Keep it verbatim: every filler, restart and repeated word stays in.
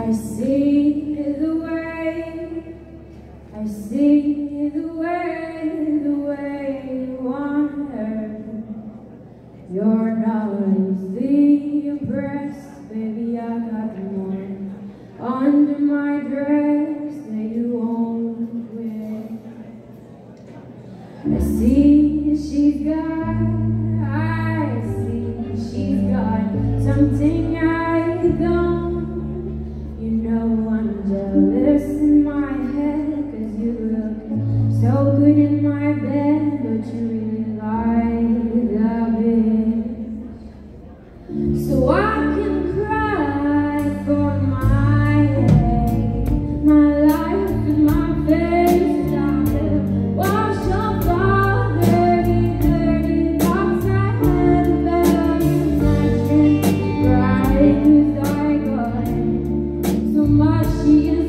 I see the way, I see the way, the way you wander. You're not easily impressed, baby. I got the one under my dress that you won't wear. I see she's got, I see she's got something I don't. She is